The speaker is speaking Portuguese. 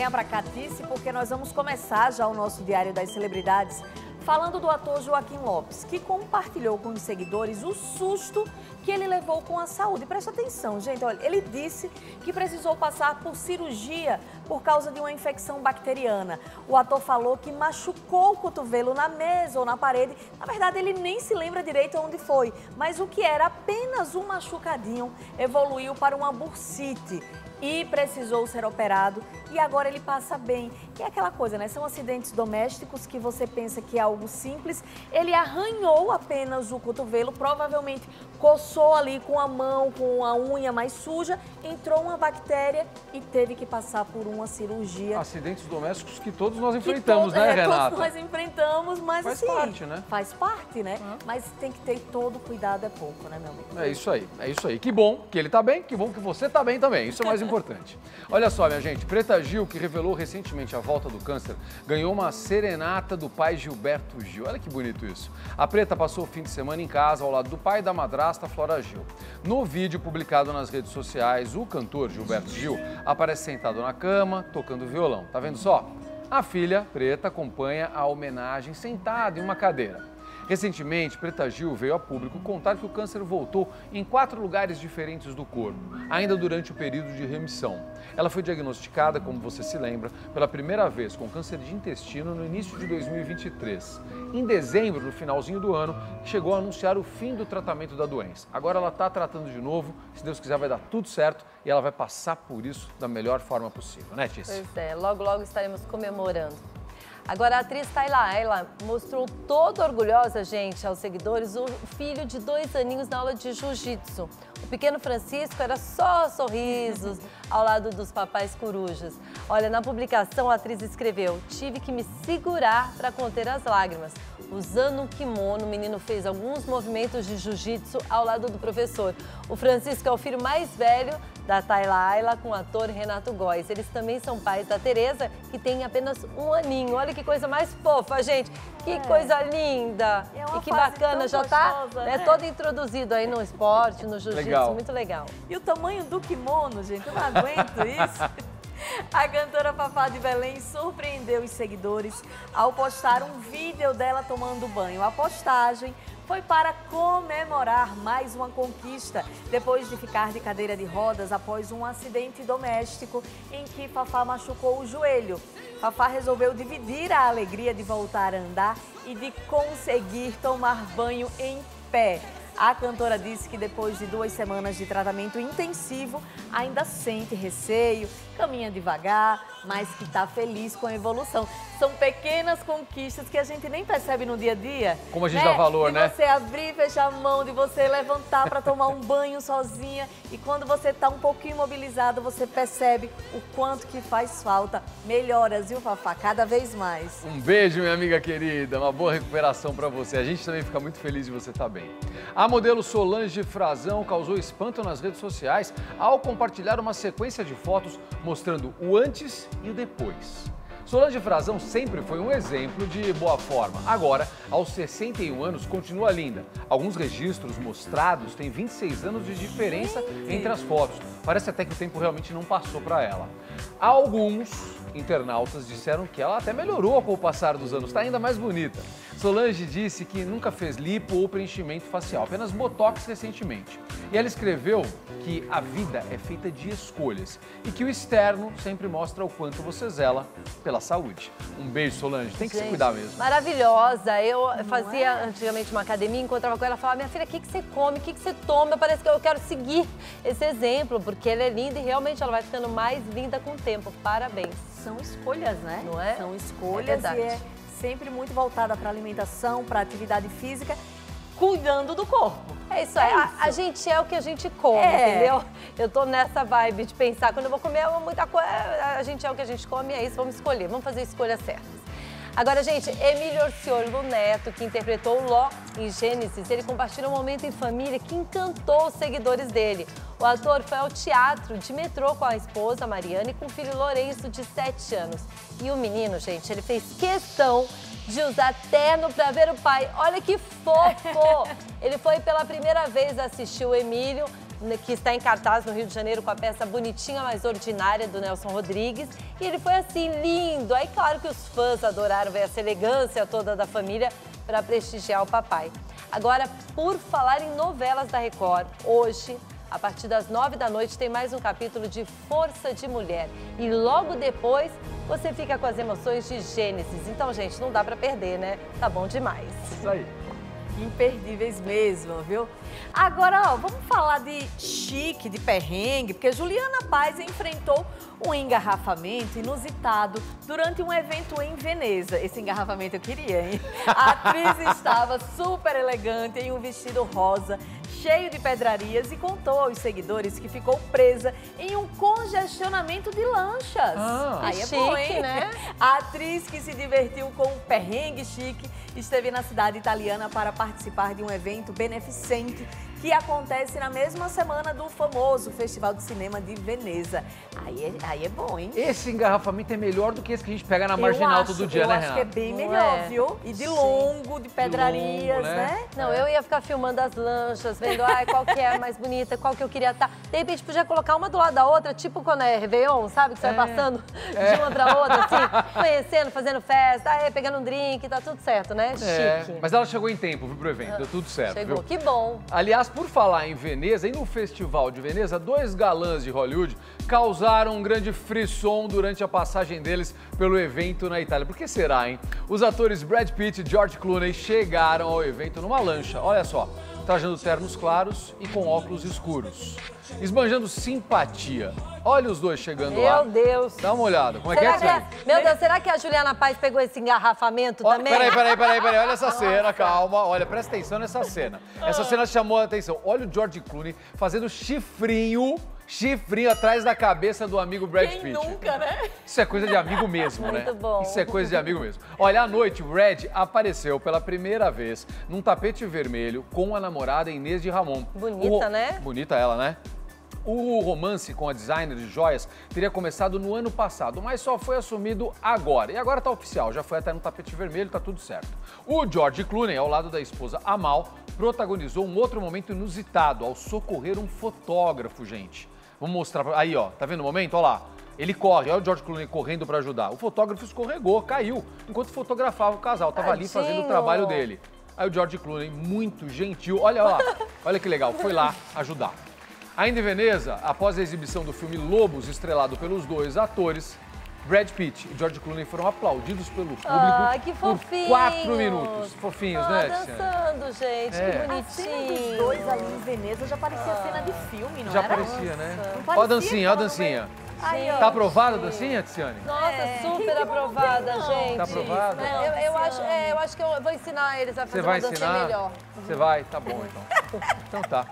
Lembra, Catice, porque nós vamos começar já o nosso Diário das Celebridades falando do ator Joaquim Lopes, que compartilhou com os seguidores o susto que ele levou com a saúde. Presta atenção, gente. Olha, ele disse que precisou passar por cirurgia por causa de uma infecção bacteriana. O ator falou que machucou o cotovelo na mesa ou na parede. Na verdade, ele nem se lembra direito onde foi, mas o que era apenas um machucadinho evoluiu para uma bursite e precisou ser operado, e agora ele passa bem. E é aquela coisa, né? São acidentes domésticos que você pensa que é algo simples. Ele arranhou apenas o cotovelo, provavelmente coçou ali com a mão, com a unha mais suja, entrou uma bactéria e teve que passar por uma cirurgia. Acidentes domésticos que todos nós enfrentamos, né, Renata? Todos nós enfrentamos, mas faz assim... Faz parte, né? Faz parte, né? Uhum. Mas tem que ter todo cuidado, é pouco, né, meu amigo? É isso aí, é isso aí. Que bom que ele tá bem, que bom que você tá bem também. Isso é mais importante. Olha só, minha gente, Preta Gil, que revelou recentemente a volta do câncer, ganhou uma serenata do pai Gilberto Gil. Olha que bonito isso. A Preta passou o fim de semana em casa, ao lado do pai e da madrasta, Flora Gil. No vídeo publicado nas redes sociais, o cantor Gilberto Gil aparece sentado na cama, tocando violão. Tá vendo só? A filha, Preta, acompanha a homenagem sentada em uma cadeira. Recentemente, Preta Gil veio a público contar que o câncer voltou em 4 lugares diferentes do corpo, ainda durante o período de remissão. Ela foi diagnosticada, como você se lembra, pela primeira vez com câncer de intestino no início de 2023. Em dezembro, no finalzinho do ano, chegou a anunciar o fim do tratamento da doença. Agora ela está tratando de novo, se Deus quiser vai dar tudo certo e ela vai passar por isso da melhor forma possível, né, Tice? Pois é, logo logo estaremos comemorando. Agora, a atriz Thayla Ayala mostrou toda orgulhosa, gente, aos seguidores, o filho de 2 aninhos na aula de jiu-jitsu. O pequeno Francisco era só sorrisos ao lado dos papais corujas. Olha, na publicação a atriz escreveu: tive que me segurar para conter as lágrimas. Usando um kimono, o menino fez alguns movimentos de jiu-jitsu ao lado do professor. O Francisco é o filho mais velho da Thayla Ayala com o ator Renato Góes. Eles também são pais da Tereza, que tem apenas 1 aninho. Olha que coisa mais fofa, gente. Que coisa linda. E que bacana, já está, né, todo introduzido aí no esporte, no jiu-jitsu. Muito legal. E o tamanho do kimono, gente, eu não aguento isso. A cantora Fafá de Belém surpreendeu os seguidores ao postar um vídeo dela tomando banho. A postagem foi para comemorar mais uma conquista, depois de ficar de cadeira de rodas após um acidente doméstico em que Fafá machucou o joelho. Fafá resolveu dividir a alegria de voltar a andar e de conseguir tomar banho em pé. A cantora disse que depois de 2 semanas de tratamento intensivo, ainda sente receio, caminha devagar, mas que está feliz com a evolução. São pequenas conquistas que a gente nem percebe no dia a dia. Como a gente dá valor, né? De você abrir e fechar a mão, de você levantar para tomar um banho sozinha. E quando você está um pouquinho imobilizado, você percebe o quanto que faz falta. Melhoras, viu, Fafá? Cada vez mais. Um beijo, minha amiga querida. Uma boa recuperação para você. A gente também fica muito feliz de você estar bem. A modelo Solange Frazão causou espanto nas redes sociais ao compartilhar uma sequência de fotos mostrando o antes e o depois. Solange Frazão sempre foi um exemplo de boa forma. Agora, aos 61 anos, continua linda. Alguns registros mostrados têm 26 anos de diferença entre as fotos. Parece até que o tempo realmente não passou para ela. Alguns internautas disseram que ela até melhorou com o passar dos anos, está ainda mais bonita. Solange disse que nunca fez lipo ou preenchimento facial, apenas botox recentemente. E ela escreveu que a vida é feita de escolhas e que o externo sempre mostra o quanto você zela pela saúde. Um beijo, Solange. Tem que se cuidar mesmo. Maravilhosa. Eu fazia antigamente uma academia, encontrava com ela e falava: minha filha, o que você come? O que você toma? Parece que eu quero seguir esse exemplo, porque ela é linda e realmente ela vai ficando mais linda com o tempo. Parabéns. São escolhas, né? Não é? São escolhas e é sempre muito voltada para alimentação, para atividade física, cuidando do corpo. É isso aí. É isso. A gente é o que a gente come, entendeu? Eu tô nessa vibe de pensar, quando eu vou comer muita coisa, a gente é o que a gente come, é isso, vamos escolher, vamos fazer escolhas certas. Agora, gente, Emílio Orciolo Neto, que interpretou Ló em Gênesis, ele compartilhou um momento em família que encantou os seguidores dele. O ator foi ao teatro de metrô com a esposa, Mariana, e com o filho Lourenço, de 7 anos. E o menino, gente, ele fez questão de usar terno para ver o pai. Olha que fofo! Ele foi pela primeira vez assistir o Emílio que está em cartaz no Rio de Janeiro com a peça Bonitinha Mas Ordinária, do Nelson Rodrigues. E ele foi assim, lindo. Aí claro que os fãs adoraram ver essa elegância toda da família para prestigiar o papai. Agora, por falar em novelas da Record, hoje, a partir das 21h, tem mais um capítulo de Força de Mulher. E logo depois, você fica com as emoções de Gênesis. Então, gente, não dá pra perder, né? Tá bom demais. Isso aí. Imperdíveis mesmo, viu? Agora, ó, vamos falar de chique, de perrengue, porque Juliana Paes enfrentou um engarrafamento inusitado durante um evento em Veneza. Esse engarrafamento eu queria, hein? A atriz estava super elegante em um vestido rosa, cheio de pedrarias, e contou aos seguidores que ficou presa em um congestionamento de lanchas. Aí é chique, bom, hein? Né? A atriz, que se divertiu com um perrengue chique, esteve na cidade italiana para participar de um evento beneficente que acontece na mesma semana do famoso Festival de Cinema de Veneza. Aí é bom, hein? Esse engarrafamento é melhor do que esse que a gente pega na marginal todo dia, né, Renato? Eu acho que é bem melhor, viu? E de longo, de pedrarias, né? Não, eu ia ficar filmando as lanchas, vendo qual que é a mais bonita, qual que eu queria estar. De repente, podia colocar uma do lado da outra, tipo quando é Réveillon, sabe? Que você vai passando de uma pra outra, assim, conhecendo, fazendo festa, pegando um drink, tá tudo certo, né? Chique. Mas ela chegou em tempo, viu, pro evento, deu tudo certo, viu? Chegou, que bom. Aliás, por falar em Veneza, e no Festival de Veneza, dois galãs de Hollywood causaram um grande frisson durante a passagem deles pelo evento na Itália. Por que será, hein? Os atores Brad Pitt e George Clooney chegaram ao evento numa lancha, olha só, trajando ternos claros e com óculos escuros, esbanjando simpatia. Olha os dois chegando lá. Meu Deus. Dá uma olhada. Como será que é? Meu Deus, será que a Juliana Paes pegou esse engarrafamento também? Peraí. Olha essa cena, calma. Olha, presta atenção nessa cena. Essa cena chamou a atenção. Olha o George Clooney fazendo chifrinho atrás da cabeça do amigo Brad Pitt. Quem nunca, né? Isso é coisa de amigo mesmo, né? Muito bom. Isso é coisa de amigo mesmo. Olha, à noite, o Brad apareceu pela primeira vez num tapete vermelho com a namorada Inês de Ramon. Bonita, né? Bonita ela, né? O romance com a designer de joias teria começado no ano passado, mas só foi assumido agora. E agora tá oficial, já foi até no tapete vermelho, tá tudo certo. O George Clooney, ao lado da esposa Amal, protagonizou um outro momento inusitado ao socorrer um fotógrafo, gente. Vamos mostrar, aí ó, tá vendo o momento? Olha lá. Ele corre, olha o George Clooney correndo para ajudar. O fotógrafo escorregou, caiu, enquanto fotografava o casal. Tava ali fazendo o trabalho dele. Aí o George Clooney, muito gentil, olha lá, olha que legal, foi lá ajudar. Ainda em Veneza, após a exibição do filme Lobos, estrelado pelos dois atores, Brad Pitt e George Clooney foram aplaudidos pelo público por 4 minutos. Fofinhos, né? Dançando, gente, que bonitinho. A cena dos dois ali em Veneza já parecia cena de filme, não já era? Já parecia, né? Olha a dancinha, olha a dancinha. Aí, tá aprovada a dancinha, Tiziane? Nossa, super aprovada, gente. Tá aprovada? Eu acho que eu vou ensinar eles a fazer uma dancinha melhor. Você vai? Tá bom, então. Então tá.